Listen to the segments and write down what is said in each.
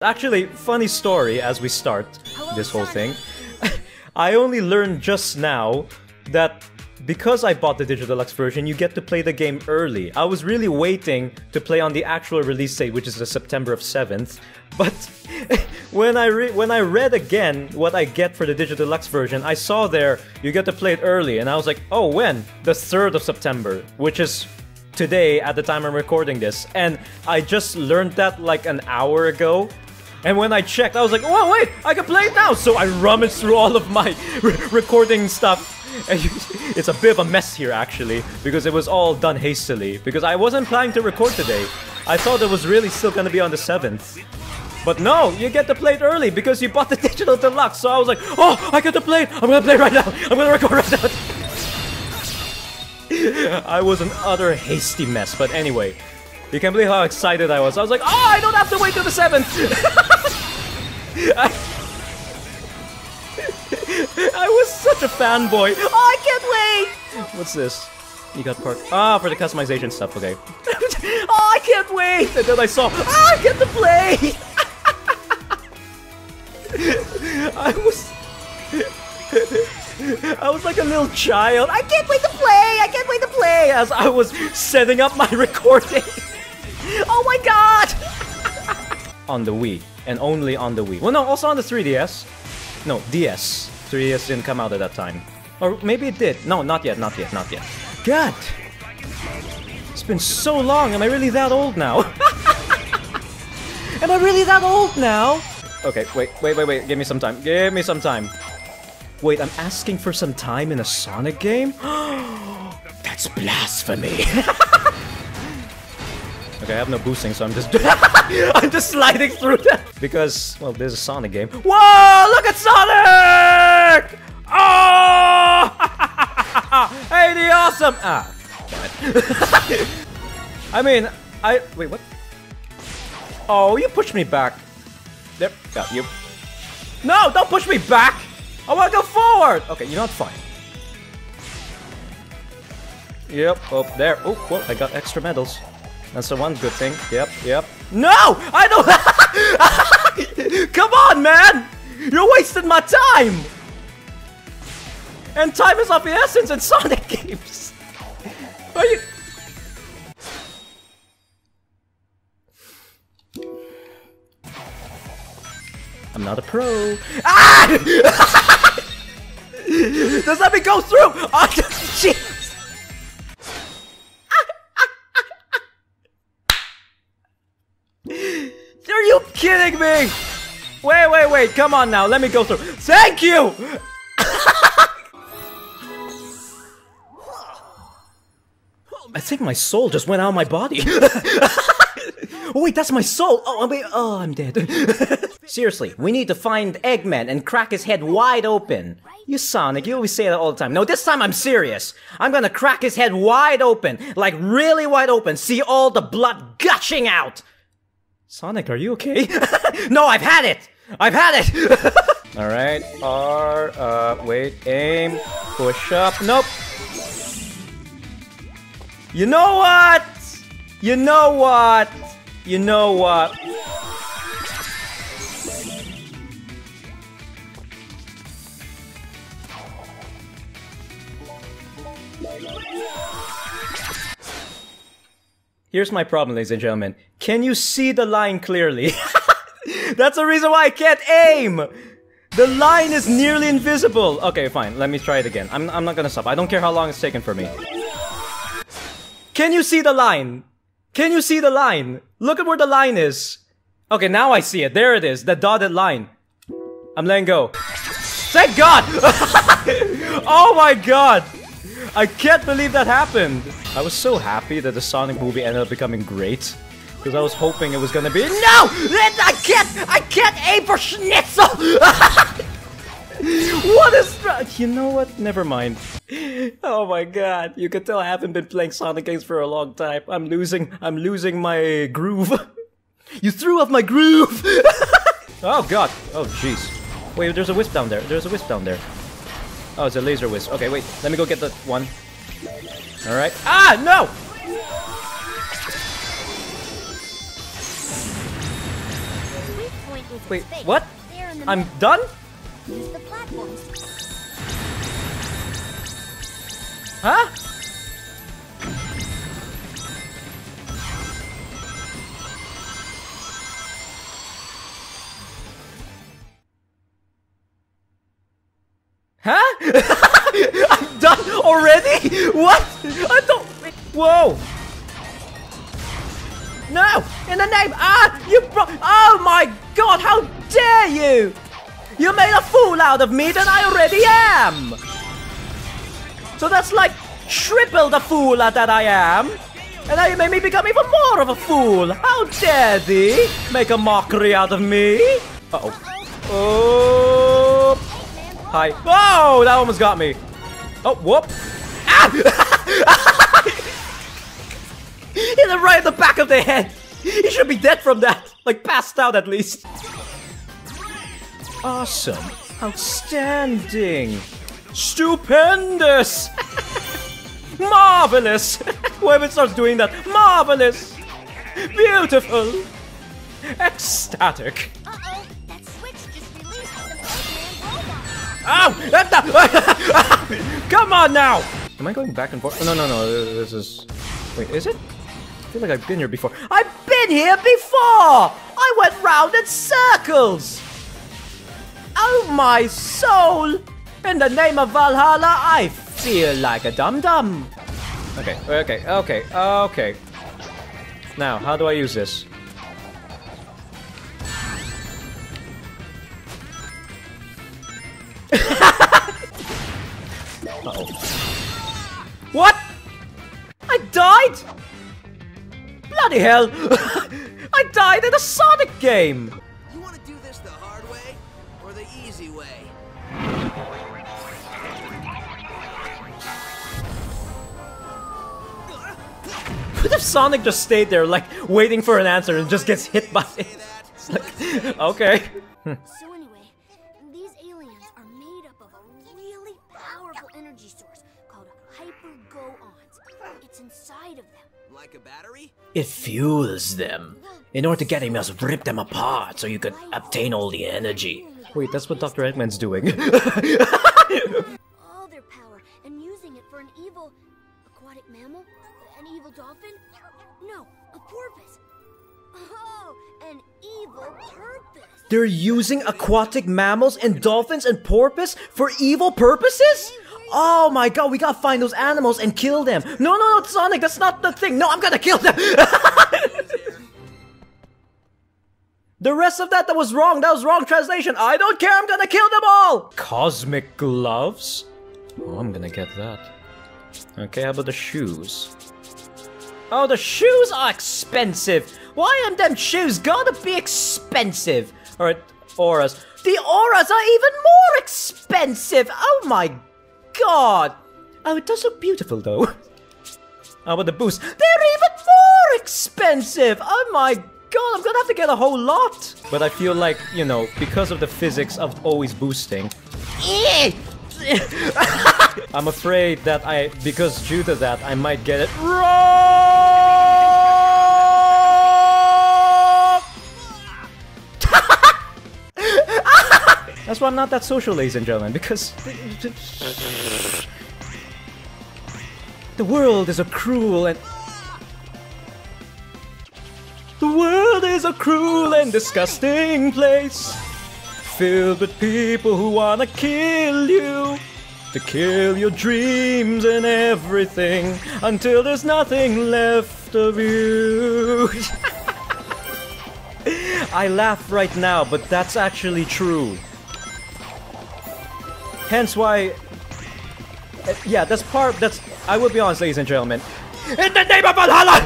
Actually, funny story as we start this whole thing. I only learned just now that because I bought the Digital Deluxe version, you get to play the game early. I was really waiting to play on the actual release date, which is the September of 7th. But when I read again what I get for the Digital Deluxe version, I saw there, you get to play it early. And I was like, oh, when? The 3rd of September, which is today at the time I'm recording this. And I just learned that like an hour ago. And when I checked, I was like, oh, wait, I can play it now! So I rummaged through all of my recording stuff. It's a bit of a mess here, actually, because it was all done hastily. Because I wasn't planning to record today. I thought it was really still gonna be on the 7th. But no, you get to play it early because you bought the Digital Deluxe. So I was like, oh, I get to play it! I'm gonna play it right now! I'm gonna record right now! I was an utter hasty mess, but anyway. You can't believe how excited I was. I was like, oh, I don't have to wait till the 7th! I was such a fanboy. Oh, I can't wait! What's this? You got parked. Ah, for the customization stuff, okay. Oh, I can't wait! And then I saw, oh, I get to play! I was like a little child. I can't wait to play! I can't wait to play! As I was setting up my recording. Oh my god! On the Wii, and only on the Wii. Well, no, also on the 3DS. No, DS. 3DS didn't come out at that time. Or maybe it did. No, not yet, not yet, not yet. God! It's been so long, am I really that old now? Am I really that old now? Okay, wait, give me some time, give me some time. Wait, I'm asking for some time in a Sonic game? That's blasphemy! Okay, I have no boosting, so I'm just sliding through that! Because, well, there's a Sonic game. Whoa! Look at Sonic! Oh! Hey, the awesome! Ah, damn it. I mean, wait, what? Oh, you pushed me back. There, got you. No, don't push me back! I wanna go forward! Okay, you're not fine. Yep, oh, there. Oh, whoa, I got extra medals. That's the one good thing. Yep, yep. No! I don't. Come on, man! You're wasting my time! And time is of the essence in Sonic games! Are you. I'm not a pro. Ah! Just let me go through! Oh, shit! Are you kidding me? Wait, wait, wait, come on now, let me go through. Thank you! I think my soul just went out of my body. Oh wait, that's my soul! Oh, I mean, oh, I'm dead. Seriously, we need to find Eggman and crack his head wide open. You Sonic, you always say that all the time. No, this time I'm serious. I'm gonna crack his head wide open. Like, really wide open. See all the blood gushing out! Sonic, are you okay? No, I've had it! I've had it! Alright, R, wait, aim, push up, nope! You know what? You know what? You know what? Here's my problem, ladies and gentlemen. Can you see the line clearly? That's the reason why I can't aim! The line is nearly invisible! Okay, fine. Let me try it again. I'm not gonna stop. I don't care how long it's taken for me. Can you see the line? Can you see the line? Look at where the line is. Okay, now I see it. There it is. The dotted line. I'm letting go. Thank God! Oh my God! I can't believe that happened! I was so happy that the Sonic movie ended up becoming great. Because I was hoping it was gonna be— no! I can't aim for schnitzel! What is that? You know what? Never mind. Oh my God. You can tell I haven't been playing Sonic games for a long time. I'm losing my groove. You threw off my groove! Oh God. Oh jeez. Wait, there's a wisp down there. There's a wisp down there. Oh, it's a laser wisp. Okay, wait. Let me go get the one. Alright. Ah, no! Wait, what? I'm done? Use the platforms. Huh? Huh? I'm done already? What? I don't... Whoa! No! In the name! Ah! You brought... Oh my god! How dare you! You made a fool out of me than I already am! So that's like triple the fool that I am! And now you made me become even more of a fool! How dare thee! Make a mockery out of me! Uh-oh. Oh! Hi. Whoa! That almost got me! Oh, whoop! Ah! Hit him right at the back of the head! He should be dead from that! Like, passed out at least! Awesome! Outstanding! Stupendous! Marvelous! Whoever starts doing that, marvelous! Beautiful! Ecstatic! Uh-oh! That switch just released the Eggman robot! Ow! Come on now! Am I going back and forth? Oh, no, no, no, this is... Wait, is it? I feel like I've been here before. I've been here before! I went round in circles! Oh my soul! In the name of Valhalla, I feel like a dum-dum. Okay, okay, okay, okay. Now, how do I use this? Uh-oh. What? I died? Bloody hell! I died in a Sonic game! You want to do this the hard way or the easy way? What if Sonic just stayed there, like, waiting for an answer and just gets hit by it? It's like, okay. So anyway, these aliens are made up of a really powerful energy source called hyper-go-ons. It's inside of them. Like a battery? It fuels them. In order to get him, you must rip them apart so you can obtain all the energy. Wait, that's what Dr. Eggman's doing. All their power and using it for an evil aquatic mammal? An evil dolphin? No, a porpoise. Oh, an evil purpose. They're using aquatic mammals and dolphins and porpoise for evil purposes? Oh my god, we gotta find those animals and kill them. No, no, no, Sonic, that's not the thing. No, I'm gonna kill them. The rest of that was wrong. That was wrong translation. I don't care, I'm gonna kill them all. Cosmic gloves? Oh, I'm gonna get that. Okay, how about the shoes? Oh, the shoes are expensive. Why are them shoes gotta be expensive? Alright, auras. The auras are even more expensive. Oh my god. God! Oh, it does look beautiful though. Oh, but the boots, they're even more expensive! Oh my god, I'm gonna have to get a whole lot! But I feel like, you know, because of the physics of always boosting... I'm afraid that because due to that, I might get it wrong! That's why I'm not that social, ladies and gentlemen, because... The world is a cruel and... The world is a cruel and disgusting place, filled with people who wanna kill you, to kill your dreams and everything, until there's nothing left of you. I laugh right now, but that's actually true. Hence why, yeah, that's, I will be honest, ladies and gentlemen. In the name of Valhalla!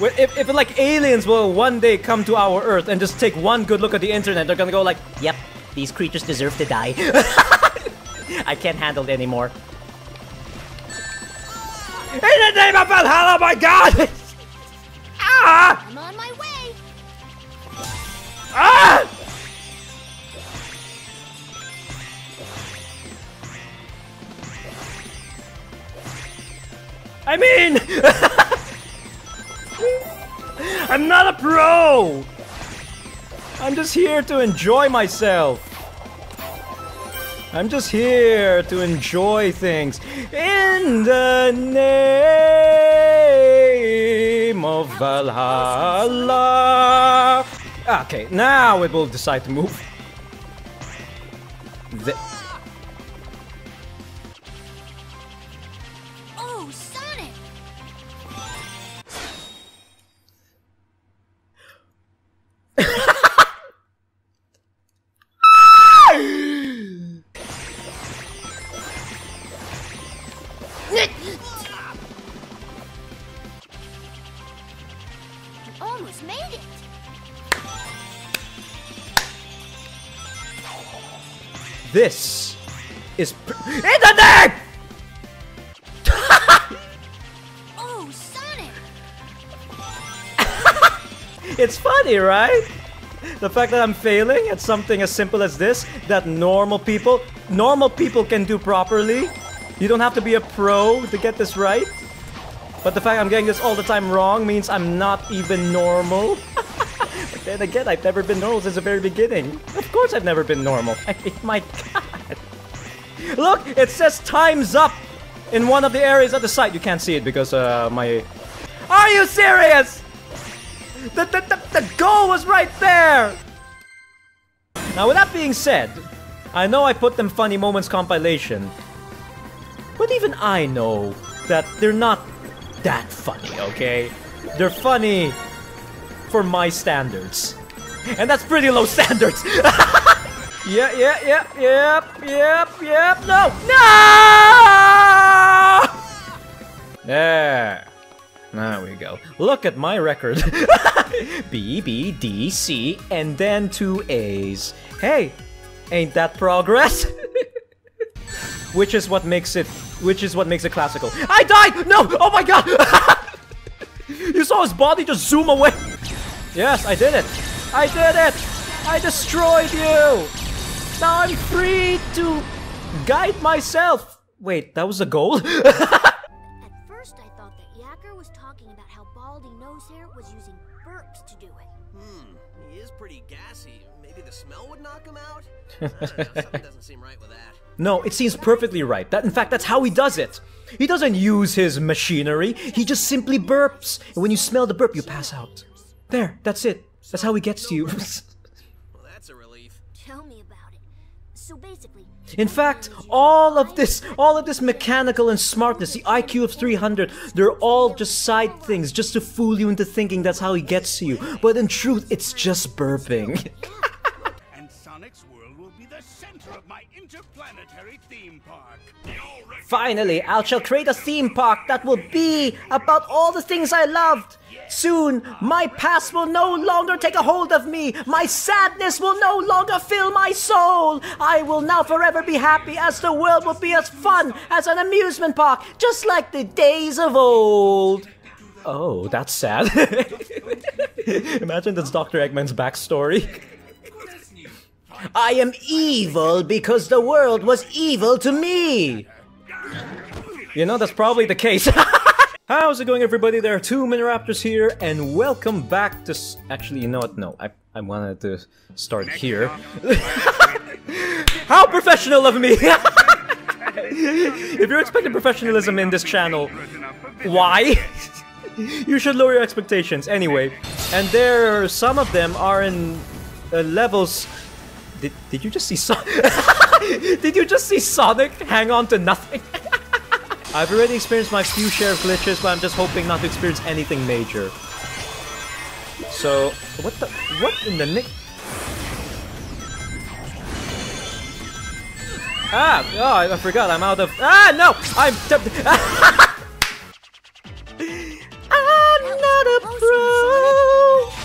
If like aliens will one day come to our Earth and just take one good look at the internet, they're gonna go like, yep, these creatures deserve to die. I can't handle it anymore. In the name of Valhalla, my god! Ah! I'm on my way! Ah! I mean, I'm not a pro. I'm just here to enjoy myself. I'm just here to enjoy things. In the name of Valhalla. Okay, now it will decide to move. Oh, Sonic! You almost made it. This is in the name! Oh, Sonic! It's funny, right? The fact that I'm failing at something as simple as this that normal people can do properly. You don't have to be a pro to get this right. But the fact I'm getting this all the time wrong means I'm not even normal. But then again, I've never been normal since the very beginning. Of course I've never been normal. I mean, my god. Look, it says time's up in one of the areas at the site. You can't see it because my... Are you serious? The goal was right there! Now with that being said, I know I put them funny moments compilation. But even I know that they're not that funny, okay? They're funny for my standards. And that's pretty low standards! Yep, no! There. There we go. Look at my record. B, B, D, C, and then 2 A's. Hey, ain't that progress? Which is what makes it classical. I died! No! Oh my god! You saw his body just zoom away! Yes, I did it! I did it! I destroyed you! Now I'm free to guide myself! Wait, that was the goal? At first I thought that Yacker was talking about how Baldi Nosehair was using burps to do it. He is pretty gassy. Maybe the smell would knock him out? I don't know, something doesn't seem right with that. No, it seems perfectly right. That, in fact, that's how he does it. He doesn't use his machinery. He just simply burps. And when you smell the burp, you pass out. There, that's it. That's how he gets to you. Well, that's a relief. Tell me about it. So basically, in fact, all of this mechanical and smartness, the IQ of 300, they're all just side things just to fool you into thinking that's how he gets to you. But in truth, it's just burping. And Sonic's world will be the center of my interplanetary theme park. Finally, I shall create a theme park that will be about all the things I loved. Soon, my past will no longer take a hold of me. My sadness will no longer fill my soul. I will now forever be happy as the world will be as fun as an amusement park, just like the days of old. Oh, that's sad. Imagine that's Dr. Eggman's backstory. I am evil because the world was evil to me. You know, that's probably the case. How's it going, everybody? There are two Minaraptors here, and welcome back to... Actually, you know what? No, I wanted to start here. How professional of me! If you're expecting professionalism in this channel, why? You should lower your expectations. Anyway, and there are some of them are in levels... Did you just see Sonic? Did you just see Sonic hang on to nothing? I've already experienced my few share of glitches, but I'm just hoping not to experience anything major. So, what in the nick? Ah! Oh, I forgot, I'm out of- Ah, no! I'm not a pro!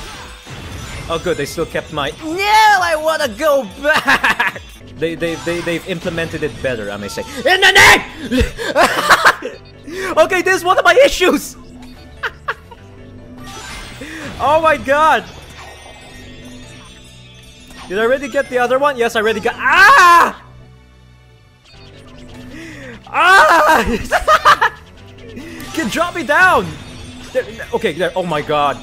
Oh good, they still kept my- No, I wanna go back! They've implemented it better, I may say. In the name! Okay, this is one of my issues! Oh my god! Did I already get the other one? Yes, I already got- Ah! Ah! Can drop me down! There, okay, there, oh my god.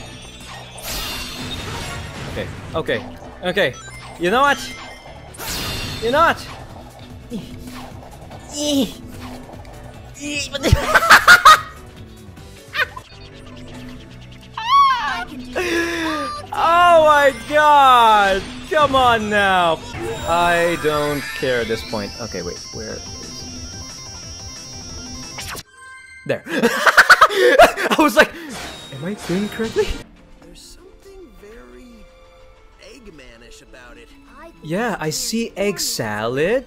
Okay, okay. Okay. You know what? You know what? Oh my god! Come on now! I don't care at this point. Okay, wait, where is... There. I was like, am I doing it correctly? There's something very Eggman-ish about it. Yeah, I see egg salad.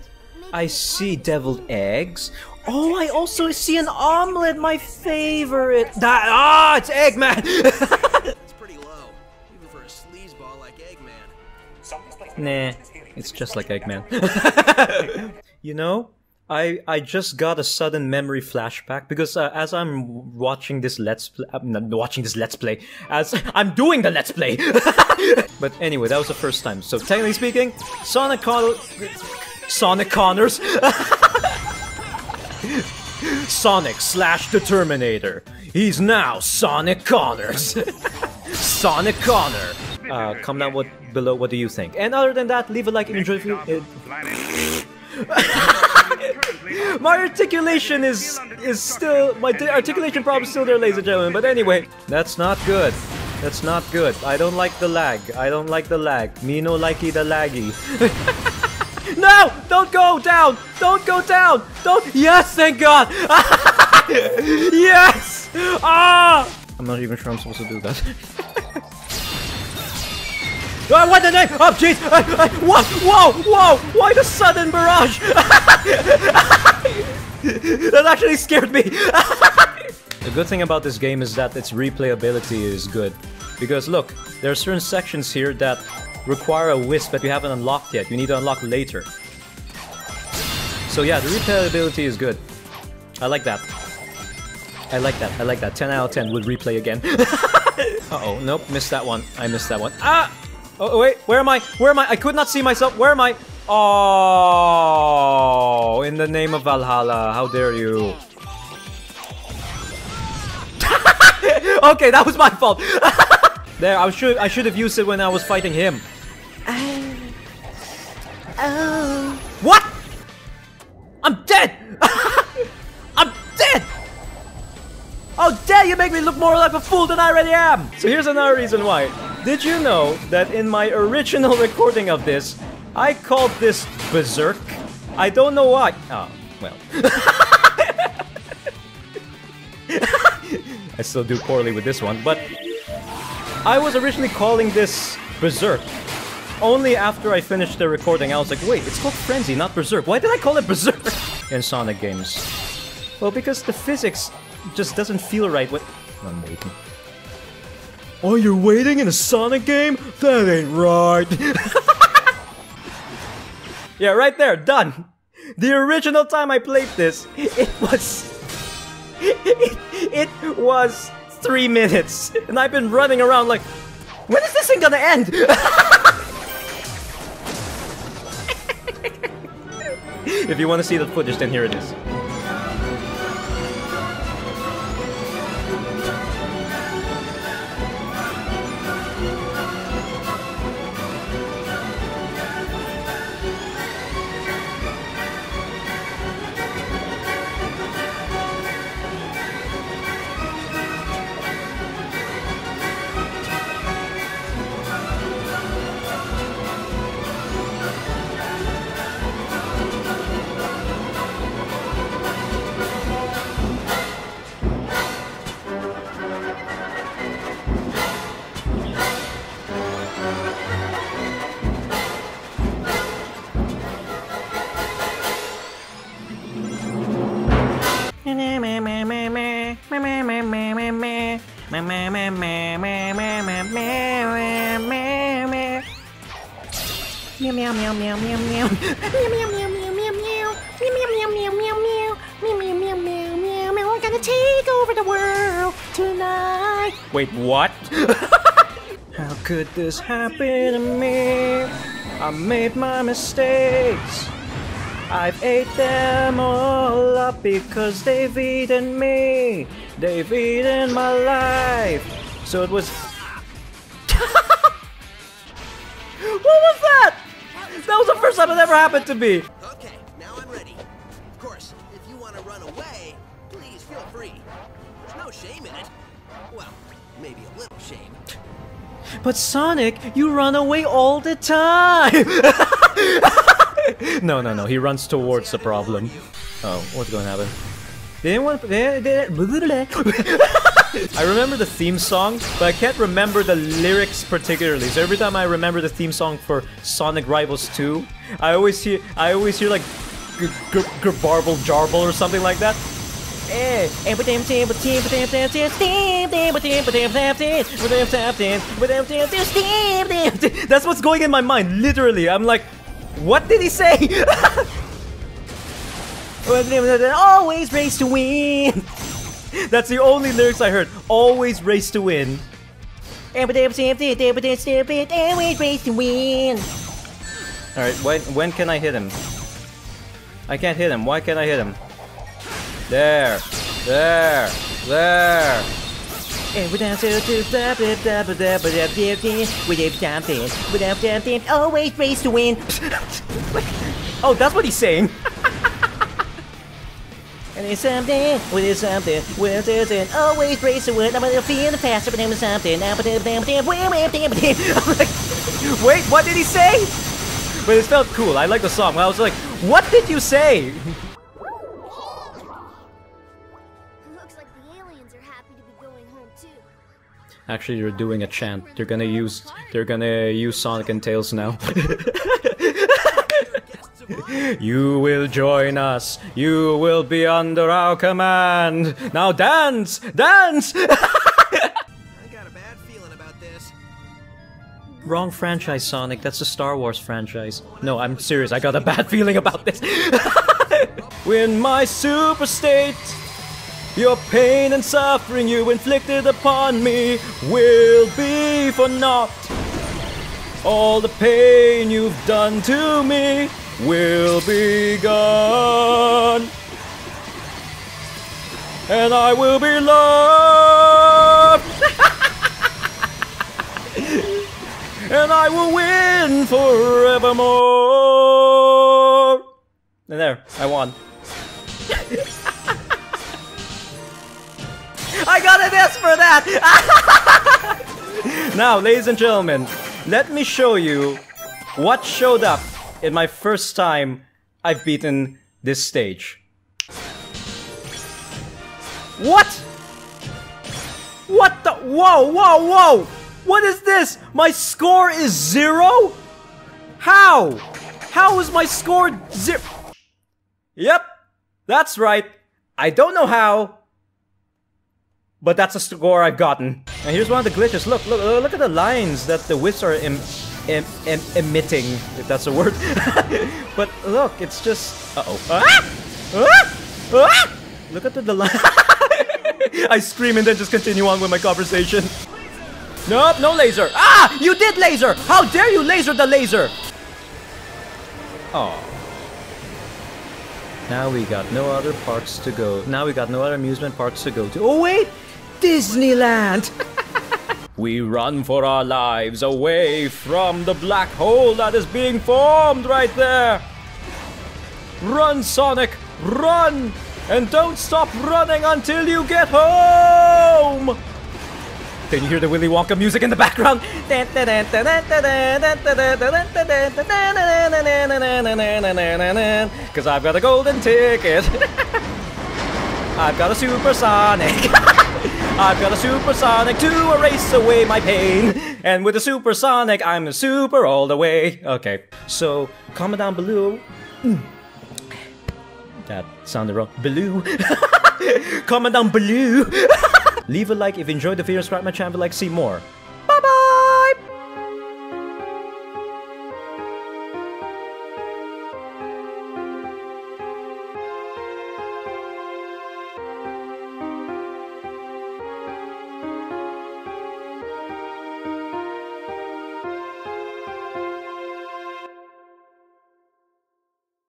I see deviled eggs. Oh, I also see an omelet, my favorite. That, ah, it's Eggman. It's pretty low, even for a sleazeball like Eggman. Nah, it's just like Eggman. You know, I just got a sudden memory flashback because as I'm watching this let's play, I'm not watching this let's play, as I'm doing the let's play. But anyway, that was the first time. So technically speaking, Sonic Connors. Sonic slash the Terminator. He's now Sonic Connors. Sonic Connor. Comment down below what do you think. And other than that, leave a like and enjoy if you... My articulation is still... My articulation problem is still there, ladies and gentlemen. But anyway, that's not good. That's not good. I don't like the lag. I don't like the lag. Me no likey the laggy. No! Don't go down! Don't go down! Don't! Yes! Thank God! Yes! Ah! I'm not even sure I'm supposed to do that. Oh, what the name? Oh, jeez! What? Whoa! Whoa! Why the sudden barrage? That actually scared me. The good thing about this game is that its replayability is good, because look, there are certain sections here that require a wisp that you haven't unlocked yet. You need to unlock later. So yeah, the replayability is good. I like that. I like that. I like that. 10 out of 10 would replay again. Uh-oh. Nope. Missed that one. I missed that one. Ah! Oh, wait. Where am I? Where am I? I could not see myself. Where am I? Oh! In the name of Valhalla. How dare you? Okay, that was my fault. There, I should have used it when I was fighting him. Oh. What? I'm dead! I'm dead! How dare you make me look more like a fool than I already am! So here's another reason why. Did you know that in my original recording of this, I called this Berserk? I don't know why. Oh, well. I still do poorly with this one, but... I was originally calling this Berserk. Only after I finished the recording, I was like, wait, it's called Frenzy, not Berserk. Why did I call it Berserk in Sonic games? Well, because the physics just doesn't feel right with... I'm waiting. Oh, you're waiting in a Sonic game? That ain't right. Yeah, right there, done. The original time I played this, it was... It was... 3 minutes, and I've been running around like, when is this thing gonna end? If you want to see the footage, then here it is. We're gonna take over the world tonight. Wait, what? How could this happen to me? I made my mistakes. I've ate them all up because they've eaten me. They've eaten my life. So it was... What was that? That was the first time it ever happened to me. Okay, now I'm ready. Of course, if you want to run away, please feel free. There's no shame in it. Well, maybe a little shame. But Sonic, you run away all the time. No, he runs towards the problem. Oh, what's going to happen? They didn't want to... I remember the theme song, but I can't remember the lyrics particularly. So every time I remember the theme song for Sonic Rivals 2, I always hear like garble jarble or something like that. That's what's going in my mind, literally. I'm like, what did he say? Always race to win. That's the only lyrics I heard. Always race to win. Always race to win. All right, when can I hit him? I can't hit him. Why can't I hit him? There. Every time to always race to win. Oh, that's what he's saying. And it's something, with something, with something, always race to win. I'm gonna feel the faster, but I'm something. Wait, what did he say? But it felt cool. I like the song. I was like, what did you say? Actually, you're doing a chant. They're gonna use Sonic and Tails now. You will join us. You will be under our command. Now dance, dance. I got a bad feeling about this. Wrong franchise, Sonic. That's the Star Wars franchise. No, I'm serious. I got a bad feeling about this. When my super state. Your pain and suffering you inflicted upon me will be for naught. All the pain you've done to me will be gone. And I will be loved. And I will win forevermore. And there, I won. I got an S for that! Now, ladies and gentlemen, let me show you what showed up in my first time I've beaten this stage. What? What the? Whoa, whoa, whoa! What is this? My score is 0? How? How is my score 0? Yep, that's right. I don't know how. But that's a score I've gotten. And here's one of the glitches. Look at the lines that the wisps are emitting, if that's a word. But look, it's just... Uh-oh. Look at the line. I scream and then just continue on with my conversation. Nope, no laser. Ah, you did laser. How dare you laser the laser? Oh. Now we got no other parks to go. Now we got no other amusement parks to go to. Oh, wait. Disneyland! We run for our lives away from the black hole that is being formed right there! Run, Sonic! Run! And don't stop running until you get home! Can you hear the Willy Wonka music in the background? Because I've got a golden ticket! I've got a supersonic! I've got a supersonic to erase away my pain. And with a supersonic, I'm a super all the way. Okay, so comment down below. That sounded wrong. Below. Comment down below. Leave a like if you enjoyed the video, subscribe my channel if you'd like to see more.